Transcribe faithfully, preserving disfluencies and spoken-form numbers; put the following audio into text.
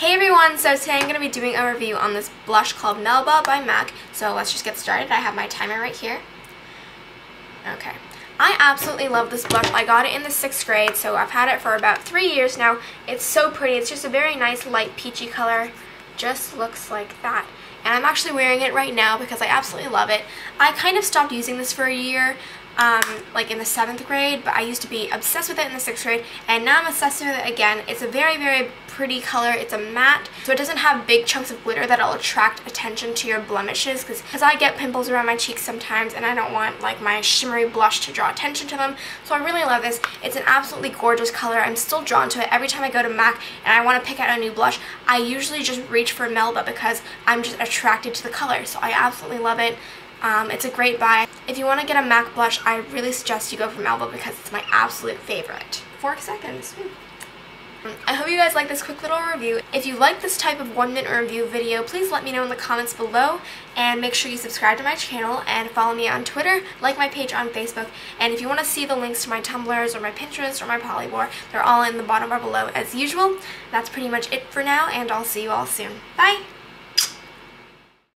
Hey everyone, so today I'm going to be doing a review on this blush called Melba by MAC, so let's just get started. I have my timer right here. Okay. I absolutely love this blush. I got it in the sixth grade, so I've had it for about three years now. It's so pretty. It's just a very nice light peachy color. Just looks like that. And I'm actually wearing it right now because I absolutely love it. I kind of stopped using this for a year, um, like in the seventh grade, but I used to be obsessed with it in the sixth grade, and now I'm obsessed with it again. It's a very, very pretty color. It's a matte, so it doesn't have big chunks of glitter that'll attract attention to your blemishes, because I get pimples around my cheeks sometimes and I don't want like my shimmery blush to draw attention to them. So I really love this. It's an absolutely gorgeous color. I'm still drawn to it. Every time I go to MAC and I want to pick out a new blush, I usually just reach for Melba because I'm just attracted to the color. So I absolutely love it. Um, it's a great buy. If you want to get a MAC blush, I really suggest you go for Melba because it's my absolute favorite. Four seconds. Ooh. I hope you guys like this quick little review. If you like this type of one minute review video, please let me know in the comments below, and make sure you subscribe to my channel and follow me on Twitter, like my page on Facebook, and if you want to see the links to my Tumblrs or my Pinterest or my Polyvore, they're all in the bottom bar below as usual. That's pretty much it for now, and I'll see you all soon. Bye!